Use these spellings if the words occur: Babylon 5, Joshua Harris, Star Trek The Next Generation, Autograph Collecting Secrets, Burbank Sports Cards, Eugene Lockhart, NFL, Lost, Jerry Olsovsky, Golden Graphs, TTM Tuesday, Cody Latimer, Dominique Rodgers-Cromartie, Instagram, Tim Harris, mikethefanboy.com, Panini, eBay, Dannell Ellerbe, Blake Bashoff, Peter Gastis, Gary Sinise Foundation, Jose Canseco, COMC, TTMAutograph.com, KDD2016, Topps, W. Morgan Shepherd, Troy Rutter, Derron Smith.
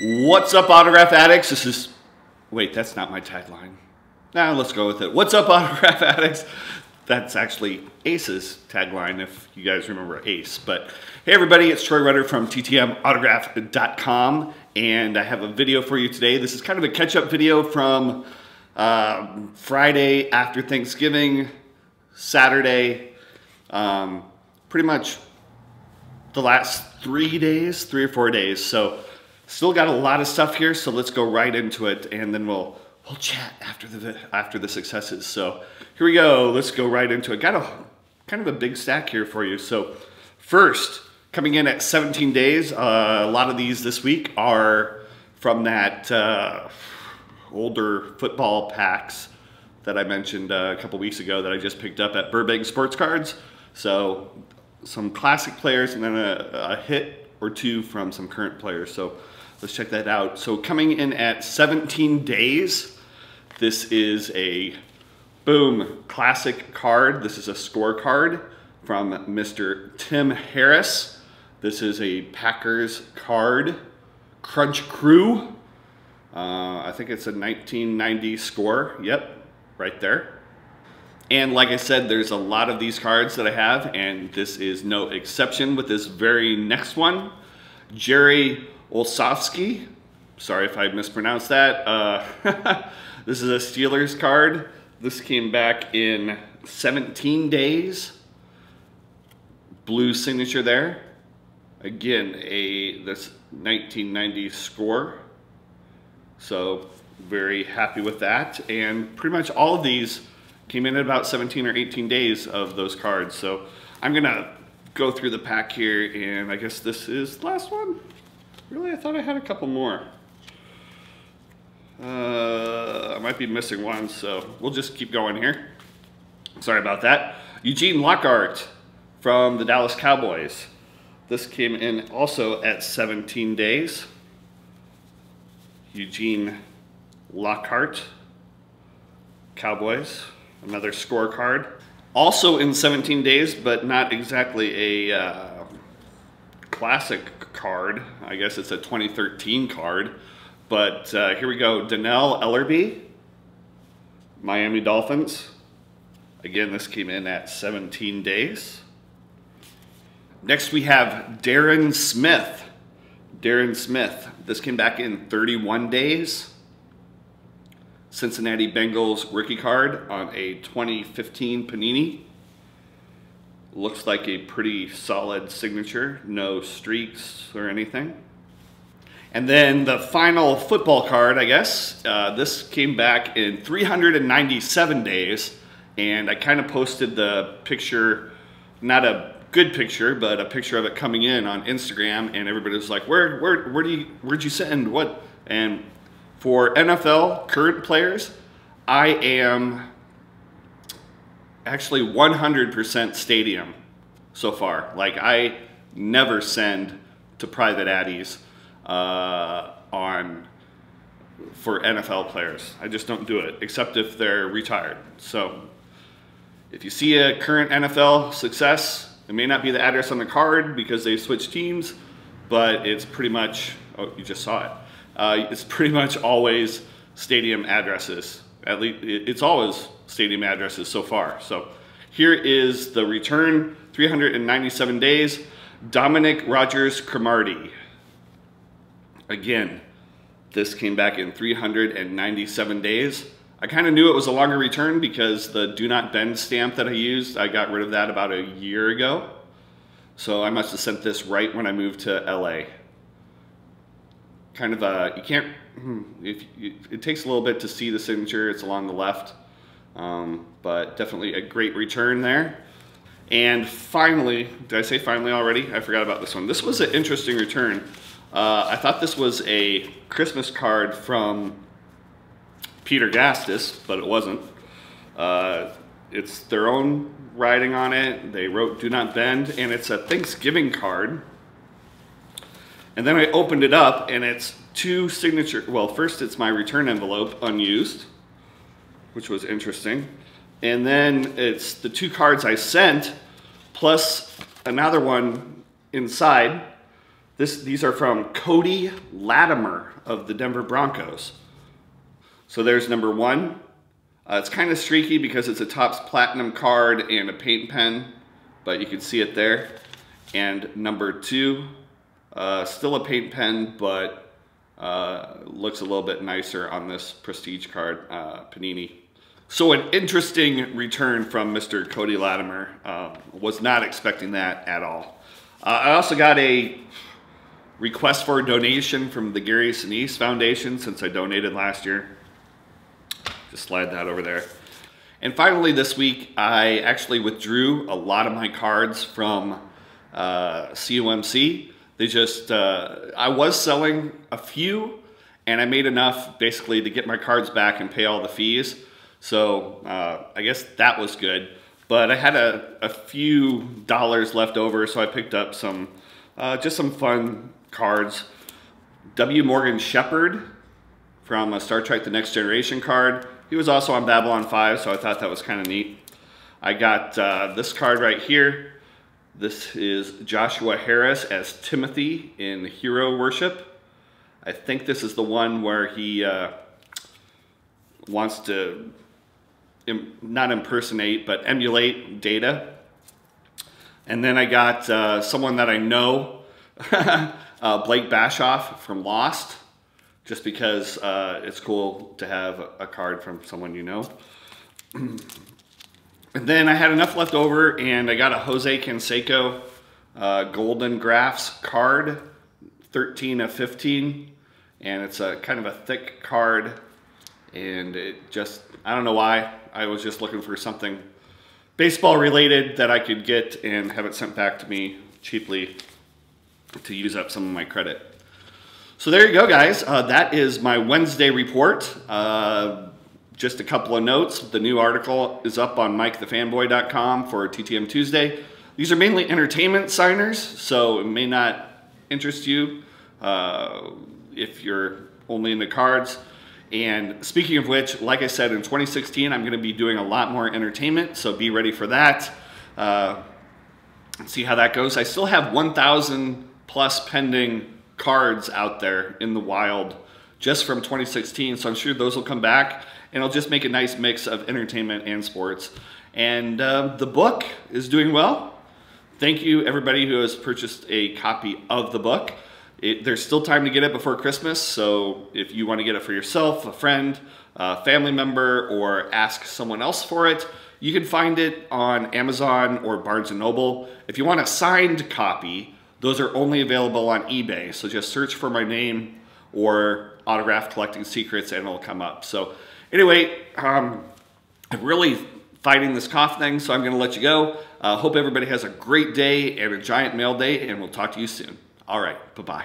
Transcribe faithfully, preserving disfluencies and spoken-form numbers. What's up, Autograph Addicts? This is... Wait, that's not my tagline. Nah, let's go with it. What's up, Autograph Addicts? That's actually Ace's tagline, if you guys remember Ace. But hey, everybody, it's Troy Rutter from T T M Autograph dot com, and I have a video for you today. This is kind of a catch-up video from uh, Friday after Thanksgiving, Saturday, um, pretty much the last three days, three or four days. So still got a lot of stuff here, so let's go right into it, and then we'll... We'll chat after the after the successes. So here we go. Let's go right into it. Got a kind of a big stack here for you. So first, coming in at seventeen days, uh, a lot of these this week are from that uh, older football packs that I mentioned uh, a couple weeks ago that I just picked up at Burbank Sports Cards. So some classic players and then a, a hit or two from some current players. So let's check that out. So coming in at seventeen days. This is a boom classic card. This is a score card from Mister Tim Harris. This is a Packers card, Crunch Crew. Uh, I think it's a nineteen ninety score. Yep, right there. And like I said, there's a lot of these cards that I have, and this is no exception with this very next one. Jerry Olsovsky. Sorry if I mispronounced that. Uh, This is a Steelers card. This came back in seventeen days. Blue signature there. Again, a this nineteen ninety score. So very happy with that. And pretty much all of these came in at about seventeen or eighteen days of those cards. So I'm gonna go through the pack here, and I guess this is the last one. Really, I thought I had a couple more. Uh, I might be missing one, so we'll just keep going here. Sorry about that. Eugene Lockhart from the Dallas Cowboys. This came in also at seventeen days. Eugene Lockhart, Cowboys, another score card. Also in seventeen days, but not exactly a uh, classic card. I guess it's a twenty thirteen card. But uh, here we go, Dannell Ellerbe, Miami Dolphins. Again, this came in at seventeen days. Next we have Derron Smith. Derron Smith, this came back in thirty-one days. Cincinnati Bengals rookie card on a twenty fifteen Panini. Looks like a pretty solid signature, no streaks or anything. And then the final football card, I guess, uh, this came back in three hundred ninety-seven days, and I kind of posted the picture, not a good picture, but a picture of it coming in on Instagram, and everybody was like, where, where, where do you, where'd you send, what? And for N F L current players, I am actually one hundred percent stadium so far. Like, I never send to private addies. Uh, on for N F L players. I just don't do it, except if they're retired. So if you see a current N F L success, it may not be the address on the card because they've switched teams, but it's pretty much, oh, you just saw it. Uh, it's pretty much always stadium addresses. At least it's always stadium addresses so far. So here is the return, three hundred ninety-seven days, Dominique Rodgers-Cromartie. Again, this came back in three hundred ninety-seven days. I kind of knew it was a longer return because the Do Not Bend stamp that I used, I got rid of that about a year ago. So I must have sent this right when I moved to L A. Kind of a, you can't, if you, it takes a little bit to see the signature. It's along the left, um, but definitely a great return there. And finally, did I say finally already? I forgot about this one. This was an interesting return. Uh, I thought this was a Christmas card from Peter Gastis, but it wasn't. Uh, it's their own writing on it. They wrote Do Not Bend, and it's a Thanksgiving card. And then I opened it up, and it's two signature... Well, first it's my return envelope, unused, which was interesting. And then it's the two cards I sent, plus another one inside. This, these are from Cody Latimer of the Denver Broncos. So there's number one. Uh, it's kind of streaky because it's a Topps Platinum card and a paint pen, but you can see it there. And number two, uh, still a paint pen, but uh, looks a little bit nicer on this prestige card, uh, Panini. So an interesting return from Mister Cody Latimer. Uh, was not expecting that at all. Uh, I also got a request for a donation from the Gary Sinise Foundation since I donated last year. Just slide that over there. And finally this week, I actually withdrew a lot of my cards from uh, C O M C. They just, uh, I was selling a few and I made enough basically to get my cards back and pay all the fees. So uh, I guess that was good. But I had a, a few dollars left over, so I picked up some, uh, just some fun cards. W. Morgan Shepherd from a Star Trek The Next Generation card. He was also on Babylon five, so I thought that was kind of neat. I got uh, this card right here. This is Joshua Harris as Timothy in Hero Worship. I think this is the one where he uh, wants to... Im- not impersonate, but emulate Data. And then I got uh, someone that I know, uh, Blake Bashoff from Lost, just because uh, it's cool to have a card from someone you know. And then I had enough left over and I got a Jose Canseco uh, Golden Graphs card, thirteen of fifteen. And it's a kind of a thick card. And it just, I don't know why, I was just looking for something baseball related that I could get and have it sent back to me cheaply to use up some of my credit. So there you go, guys. Uh, that is my Wednesday report. Uh, just a couple of notes. The new article is up on mike the fanboy dot com for T T M Tuesday. These are mainly entertainment signers, so it may not interest you uh, if you're only into cards. And speaking of which, like I said, in twenty sixteen, I'm going to be doing a lot more entertainment, so be ready for that. Uh, see how that goes. I still have one thousand plus pending cards out there in the wild just from twenty sixteen, so I'm sure those will come back, and I'll just make a nice mix of entertainment and sports. And uh, the book is doing well. Thank you, everybody who has purchased a copy of the book. It, there's still time to get it before Christmas, so if you want to get it for yourself, a friend, a family member, or ask someone else for it, you can find it on Amazon or Barnes and Noble. If you want a signed copy, those are only available on eBay, so just search for my name or Autograph Collecting Secrets and it'll come up. So anyway, um, I'm really fighting this cough thing, so I'm going to let you go. Uh, hope everybody has a great day and a giant mail day, and we'll talk to you soon. All right, bye-bye.